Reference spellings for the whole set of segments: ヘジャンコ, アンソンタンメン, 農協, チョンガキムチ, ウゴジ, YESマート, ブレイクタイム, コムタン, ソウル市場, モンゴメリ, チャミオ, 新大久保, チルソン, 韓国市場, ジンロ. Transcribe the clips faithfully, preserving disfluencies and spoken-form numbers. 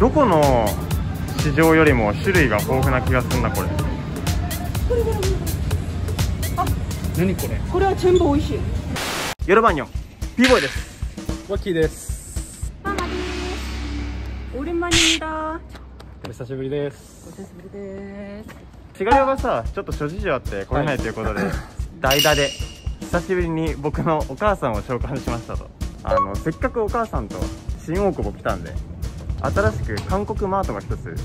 どこの市場よりも種類が豊富な気がするな、これ。これこれこれ。あ、何これ。これは全部美味しい。ヨロバンニョン、ピーボーイです。ワッキーです。ママです。オレンマニーだ。お久しぶりです。お久しぶりです。シガリョウがさ、ちょっと諸事情あって来れないということで、代打で久しぶりに僕のお母さんを召喚しましたと。あのせっかくお母さんと新大久保来たんで。新しく韓国マートが一つ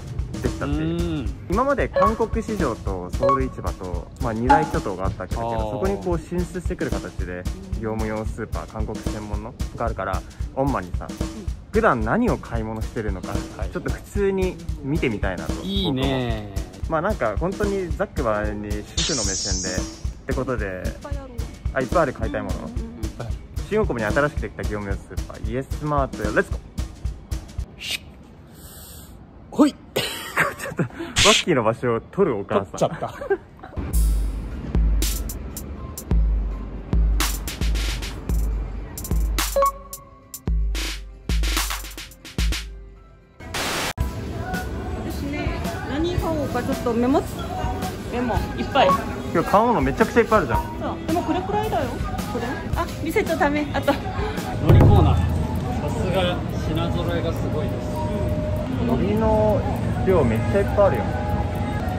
できたっていう。今まで韓国市場とソウル市場と、まあ、二大巨頭があったわけですけど、そこにこう進出してくる形で業務用スーパー韓国専門のがあるから、オンマにさ、普段何を買い物してるのか、はい、ちょっと普通に見てみたいなと。いいね。まあなんか本当にざっくばらんに主婦の目線でってことで、あ、いっぱいある買いたいもの。新大久保に新しくできた業務用スーパーイエスマートへレッツゴー。ほいちょっとワッキーの場所を取るお母さん取っちゃった私ね、何買おうかちょっとメモメモいっぱい。今日買おうのめちゃくちゃいっぱいあるじゃん。そうでもこれくらいだよ、これ。あ、見せちゃダメ。あと海苔コーナー、さすが品揃えがすごいです。海苔の量めっちゃいっぱいあるよ。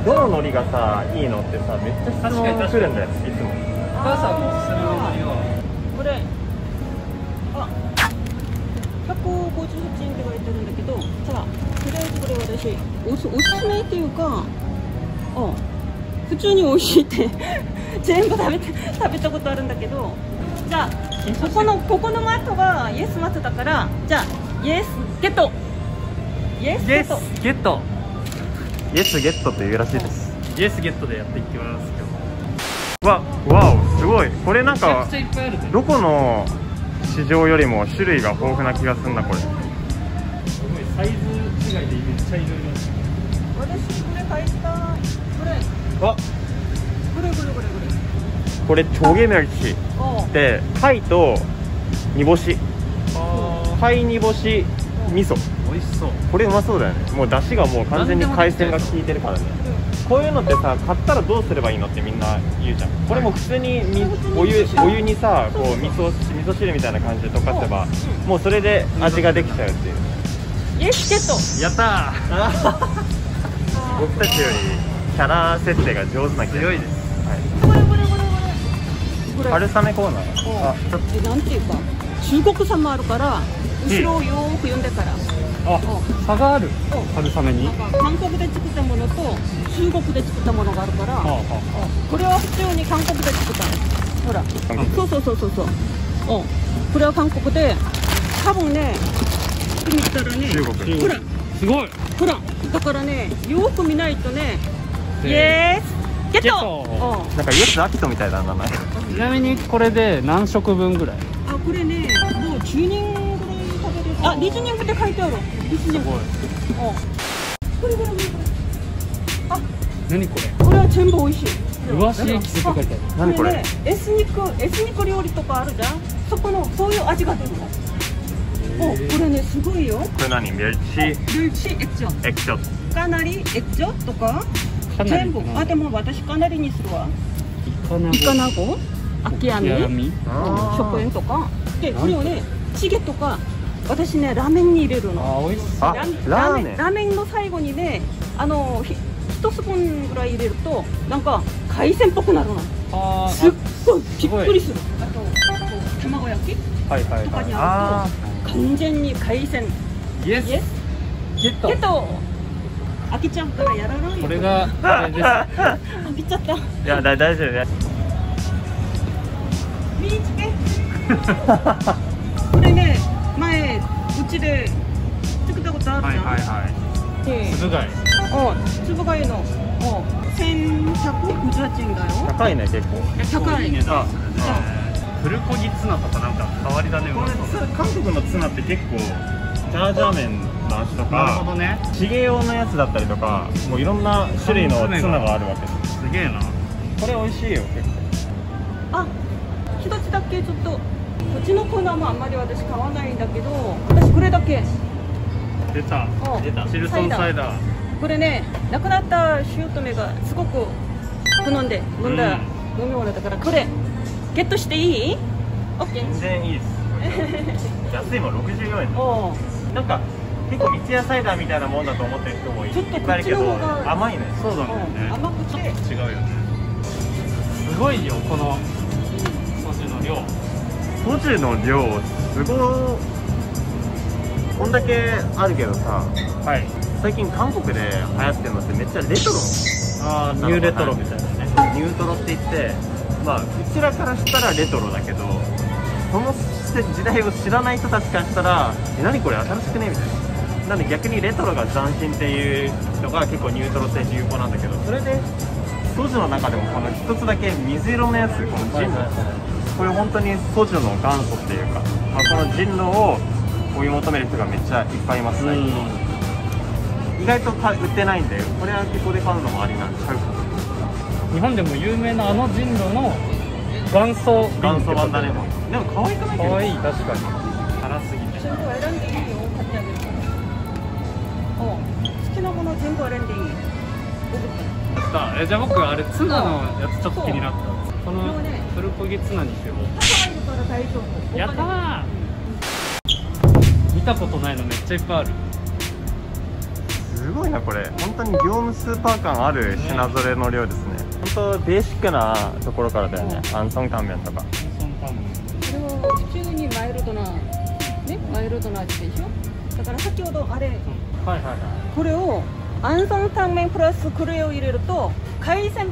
どの海苔がさ、いいのってさ、めっちゃ質問来るんだよ、いつも。お母さんのおすすめの海苔はこれ。あ、ひゃくごじゅうはちえんって言われてるんだけど、さあ、とりあえずこれ私おす、おすすめっていうか、あ、普通に美味しいって全部食べて食べたことあるんだけど、じゃあここのここのマートがイエスマートだから、じゃあイエスゲット。イエスゲット、イエスゲットっていうらしいです。イエスゲットでやっていきます。わ、わお、すごい。これなんかどこの市場よりも種類が豊富な気がするな、これ。すごいサイズ違いでめっちゃいろいろ。私これ買いたい。これ、あ、これこれこれこれこれチョゲメルチで、貝と煮干し、貝煮干し味噌。美味しそう。これうまそうだよね。もう出汁がもう完全に海鮮が効いてるからね。こういうのってさ、買ったらどうすればいいのってみんな言うじゃん。これも普通にお湯お湯にさ、こう味噌味噌汁みたいな感じで溶かせば、もうそれで味ができちゃうっていう。イエスゲット。やったー。僕たちよりキャラ設定が上手な気が。強いです。これこれこれこれ。春雨コーナー。あ、え、なんていうか、中国産もあるから。後ろをよーく読んでから。あ、差がある。春雨に韓国で作ったものと中国で作ったものがあるから、これは普通に韓国で作ったの。ほら、そうそうそうそうそう。これは韓国で、多分ね、見たらね、ほらすごい、ほらだからね、よく見ないとね。イエスゲット。なんかイエスアキトみたいな名前。ちなみにこれで何食分ぐらい？あ、これね、もうじゅうにん。あ、リズニングで書いてある。リズニング。あ、これこれこれ。あ、何これ。これは全部美味しい。うわし焼きって書いてある。何これ。エスニック、エスニック料理とかあるじゃん。そこのそういう味が出るの。お、これね、すごいよ。これ何、ミルチ。ミルチエクチョ。エクチョ。かなりエクチョとか。全部。あ、でも私かなりにするわ。イカナゴ。アキアミ。食塩とか。で、これをね、チゲとか。私ね、ラーメンに入れるの。あ、美味しそう。ラーメン、ラーメンの最後にね、あのひ一スプーンぐらい入れるとなんか海鮮っぽくなるの。ああ、すっごいびっくりする。あと卵焼きとかにあると完全に海鮮。イエスゲット。ゲット。飽きちゃうからやらないよ。これがあれです。飽きちゃった。いや、大丈夫ね。見つけ。前、うちで作ったことあるじゃん。はいはいはい。つぶ貝。お、つぶ貝のおせんひゃくごじゅうはちえんだよ。高いね、結構。高いね。あ、プルコギツナとかなんか変わりだね。これ韓国のツナって結構ジャージャー麺の味とか、なるほどね。チゲ用のやつだったりとか、もういろんな種類のツナがあるわけです。すげえな。これ美味しいよ結構。あ、一つだけちょっと。うちのコーナーもあんまり私買わないんだけど、私これだけ。出た出たチルソンサイダー。これね、亡くなった姑がすごく好んで飲んだ飲み物だから、これゲットしていい？全然いいです。安いもん、ろくじゅうよんえんだ。なんか結構三ツ矢サイダーみたいなもんだと思ってる人もいっぱいあるけど、甘いね。そうだね、甘くて違うよね。すごいよ、このソジュの量。ソジュの量すごい。こんだけあるけどさ、はい、最近韓国で流行ってるのってめっちゃレトロ。あー、ニューレトロみたいなね。ニュートロって言って、まあうちらからしたらレトロだけど、その時代を知らない人たちからしたら「え、何これ新しくね？」みたいな。なんで逆にレトロが斬新っていうのが結構ニュートロって流行なんだけど、それでソジュの中でもこの一つだけ水色のやつ、このジンのやつ、これ本当にソジュの元祖っていうか、まあ、このジンのを追い求める人がめっちゃいっぱいいますね。意外と売ってないんで、これは結構で買うのもありなんで。日本でも有名なあのジンロの元祖元祖版だね。でも可愛くないけど。可愛い、確かに。辛すぎて。ジンロ選んでいいよ、買ってあげる。お、好きなもの全部選んでいい。さあ、え、じゃあ僕あれツナのやつちょっと気になった。このトルコギツナにしても。やったー。見たことないのめっちゃいっぱいある。すごいなこれ、本当に業務スーパー感ある品揃えの量ですね。本当ベーシックなところからだよね。アンソンタンメンとか。アンソンタンメン。これは普通にマイルドなね、マイルドな味でしょ。だから先ほどあれ、うん、はいはいはい。これをアンソンタンメンプラスクレを入れると海鮮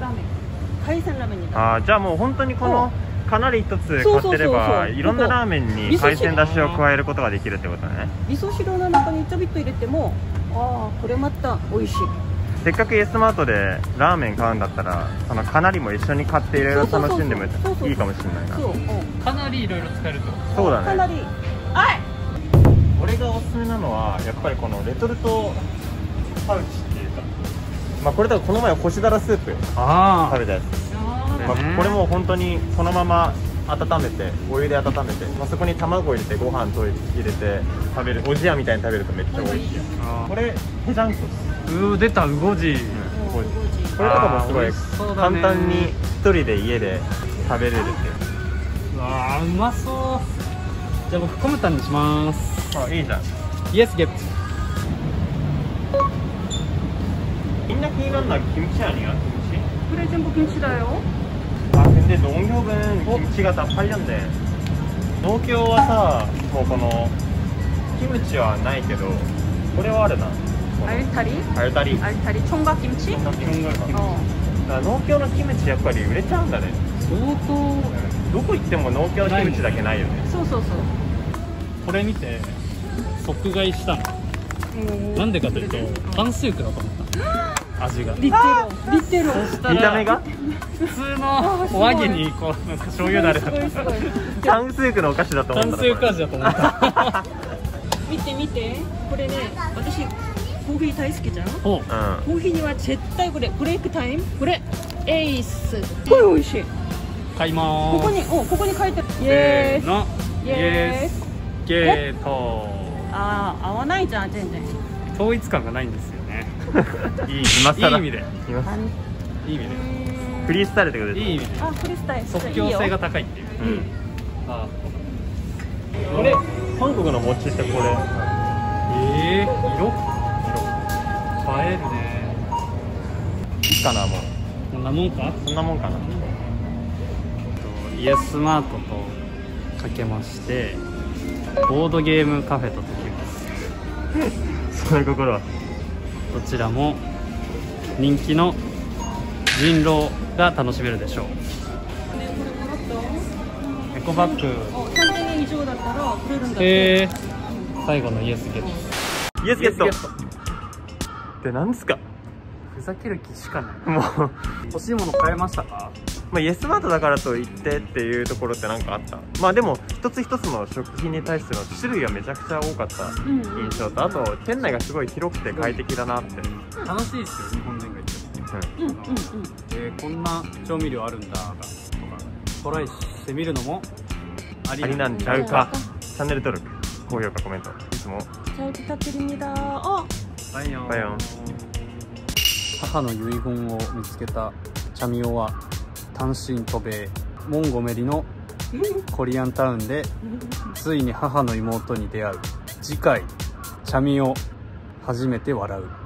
ラーメン、海鮮ラーメンになる。ああ、じゃあもう本当にこの。かなり一つ買ってれば、いろんなラーメンに海鮮だしを加えることができるってことだね。味噌汁の中にちょびっと入れても、ああ、これまた美味しい。せっかくイエスマートでラーメン買うんだったら、そのかなりも一緒に買っていろいろ楽しんでもいいかもしれないな。かなりいろいろ使えると。そうだね。かなり。はい。俺がおすすめなのは、やっぱりこのレトルトパウチっていうか。まあ、これだとこの前干しだらスープ食べたやつ。まあこれも本当にそのまま温めて、お湯で温めて、まあ、そこに卵入れてご飯と入れて食べる、おじやみたいに食べるとめっちゃ美味しい。これヘジャンコです。うー、出たウゴジ。これとかもすごい簡単に一人で家で食べれるっていう。わあ、うまそう。じゃあ僕コムタンにします。あ、いいじゃん。イエスゲップ。みんな気になるのはキムチやにがキムチ。これ全部キムチだよ。で、農業分キムチがたっぱりなんで、農協はさ、もうこのキムチはないけど、これはあるな。アユタリ？アユタリ。アユタリ。チョンガキムチ？チョンガキムチ。農協のキムチやっぱり売れちゃうんだね。相当。どこ行っても農協のキムチだけないよね。そうそうそう。これ見て即買いしたの。なんでかというと、半数くらいかな。味がリッテロ、見た目が普通のお揚げにこうなんか醤油だれだった。タンスークのお菓子だと思った。タンスーク味だと思った。見て見て、これね、私コーヒー大好きじゃん。コーヒーには絶対これブレイクタイム、これエース。これ美味しい。買いまーす。ここに、お、ここに書いてある。イエーイ、イエーイ、ゲート。ああ、合わないじゃん、全然統一感がないんですよ。いい意味で、いい意味でフリースタイルってことです。いい意味で、あ、フリースタイル、即興性が高いっていう。これ韓国の餅ってこれ、ええ、色色映えるね。いいかな、もうこんなもんか、こんなもんかな。イエスマートとかけまして、ボードゲームカフェと解きます。そういう心はどちらも人気の人狼が楽しめるでしょう。エコバッグさんぜんえん以上だったらくれるんだって。えー、最後のイエスゲット。イエスゲットって何ですか。ふざける気しかない。もう欲しいもの買えましたか。まあ、イエスマートだからといってっていうところって何かあった。まあでも一つ一つの食品に対しての種類がめちゃくちゃ多かった印象と、あと店内がすごい広くて快適だなって。楽しいですよ、日本人が言ってる。えー、こんな調味料あるんだとかトライしてみるのもありなんちゃうか。チャンネル登録、高評価、コメントいつも。잘 부탁드립니다. 어! 빠이요. 빠이요. 母の遺言を見つけたチャミオは単身渡米モンゴメリのコリアンタウンでついに母の妹に出会う。次回チャミオ初めて笑う。